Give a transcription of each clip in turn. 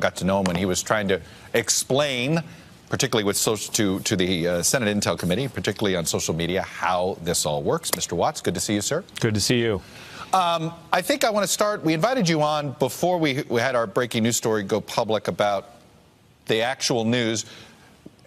Got to know him when he was trying to explain, particularly with to the Senate Intel Committee, particularly on social media, how this all works. Mr. Watts, good to see you, sir. Good to see you. I think I want to start. We invited you on before we had our breaking news story go public about the actual news.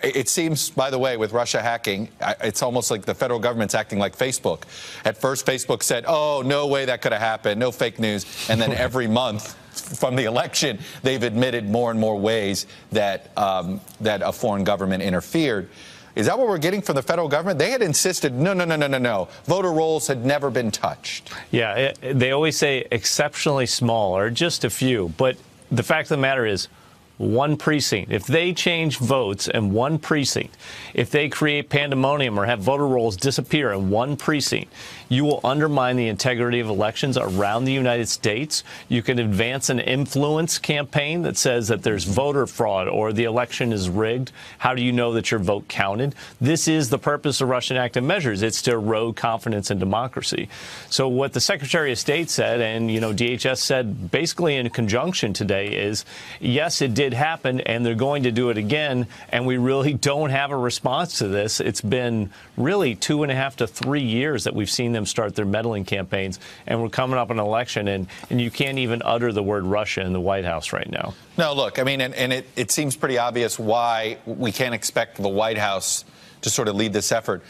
It seems, by the way, with Russia hacking, it's almost like the federal government's acting like Facebook. At first, Facebook said, oh, no way that could have happened, no fake news. And then every month from the election, they've admitted more and more ways that, a foreign government interfered. Is that what we're getting from the federal government? They had insisted, no. Voter rolls had never been touched. Yeah, they always say exceptionally small or just a few. But the fact of the matter is, one precinct. If they change votes in one precinct, if they create pandemonium or have voter rolls disappear in one precinct, you will undermine the integrity of elections around the United States. You can advance an influence campaign that says that there's voter fraud or the election is rigged. How do you know that your vote counted? This is the purpose of Russian active measures. It's to erode confidence in democracy. So what the Secretary of State said, and DHS said basically in conjunction today, is yes, it did happen, and they're going to do it again, and we really don't have a response to this. It's been really 2.5 to 3 years that we've seen them start their meddling campaigns, and we're coming up on an election, and you can't even utter the word Russia in the White House right now. No, look, I mean, it seems pretty obvious why we can't expect the White House to sort of lead this effort.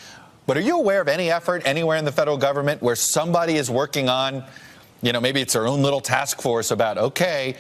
But are you aware of any effort anywhere in the federal government where somebody is working on, maybe it's their own little task force about, okay,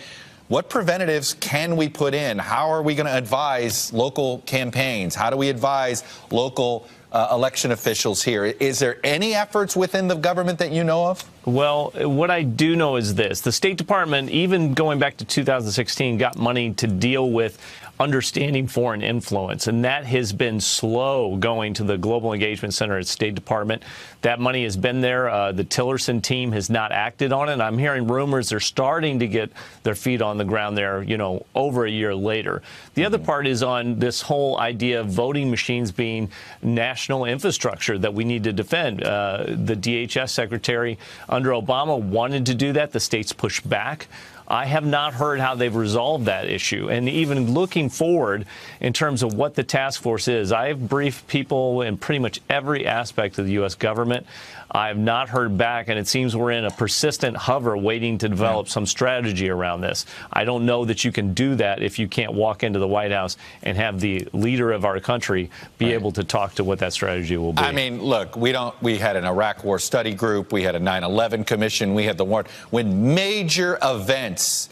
what preventatives can we put in? How are we going to advise local campaigns? How do we advise local election officials here? Is there any efforts within the government that you know of? Well, what I do know is this. The State Department, even going back to 2016, got money to deal with understanding foreign influence, and that has been slow going to the Global Engagement Center at State Department. That money has been there. The Tillerson team has not acted on it. I'm hearing rumors they're starting to get their feet on the ground there, over a year later. The other part is on this whole idea of voting machines being national infrastructure that we need to defend. The DHS secretary under Obama wanted to do that. The states pushed back. I have not heard how they've resolved that issue. And even looking forward in terms of what the task force is, I've briefed people in pretty much every aspect of the U.S. government. I have not heard back, and it seems we're in a persistent hover waiting to develop some strategy around this. I don't know that you can do that if you can't walk into the White House and have the leader of our country be able to talk to what that strategy will be. I mean, look, we had an Iraq War Study Group, we had a 9/11 Commission, we had the war. When major events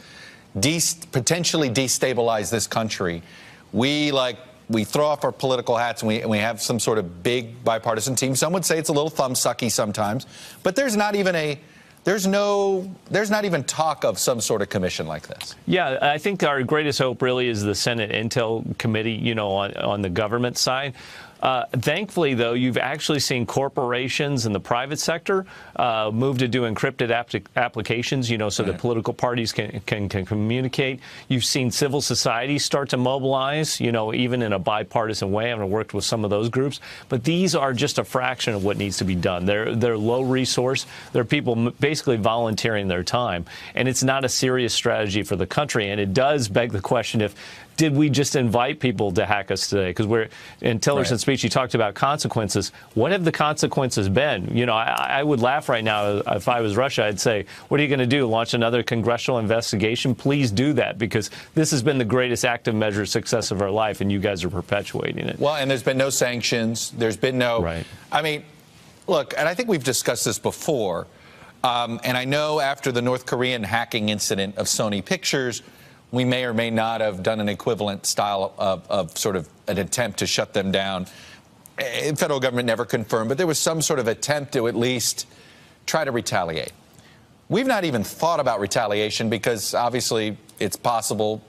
potentially destabilize this country, we throw off our political hats, and we have some sort of big bipartisan team. Some would say it's a little thumbsucky sometimes, but there's not even there's not even talk of some sort of commission like this. Yeah, I think our greatest hope really is the Senate Intel Committee, on the government side. Thankfully, though, you've actually seen corporations in the private sector move to do encrypted applications, so that political parties can communicate. You've seen civil society start to mobilize, even in a bipartisan way. I've worked with some of those groups. But these are just a fraction of what needs to be done. They're low resource. They're people basically volunteering their time. And it's not a serious strategy for the country. And it does beg the question did we just invite people to hack us today? Because in Tillerson's speech, he talked about consequences. What have the consequences been? I would laugh right now if I was Russia. I'd say, what are you going to do, launch another congressional investigation? Please do that, because this has been the greatest active measure success of our life, and you guys are perpetuating it. Well, and there's been no sanctions. There's been no— Right. I mean, look, and I think we've discussed this before, and I know after the North Korean hacking incident of Sony Pictures, we may or may not have done an equivalent style of sort of an attempt to shut them down. The federal government never confirmed, but there was some sort of attempt to at least try to retaliate. We've not even thought about retaliation because obviously it's possible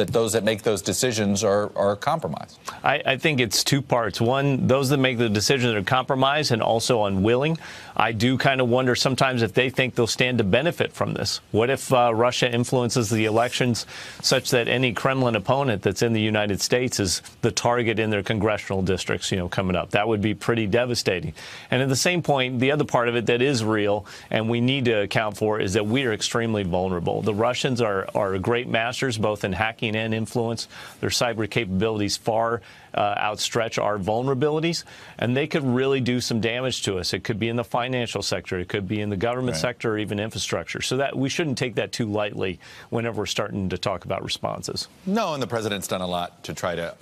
that those that make those decisions are compromised? I think it's two parts. One, those that make the decisions are compromised and also unwilling. I do kind of wonder sometimes if they think they'll stand to benefit from this. What if Russia influences the elections such that any Kremlin opponent that's in the United States is the target in their congressional districts, you know, coming up? That would be pretty devastating. And at the same point, the other part of it that is real and we need to account for is that we are extremely vulnerable. The Russians are great masters, both in hacking and influence. Their cyber capabilities far outstretch our vulnerabilities, and they could really do some damage to us. It could be in the financial sector, it could be in the government sector, or even infrastructure. So that we shouldn't take that too lightly whenever we're starting to talk about responses. No, and the president's done a lot to try to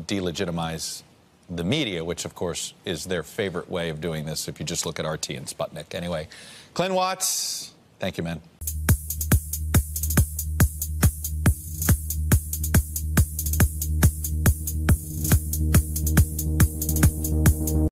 delegitimize the media, which, of course, is their favorite way of doing this, if you just look at RT and Sputnik. Anyway, Clint Watts, thank you, man.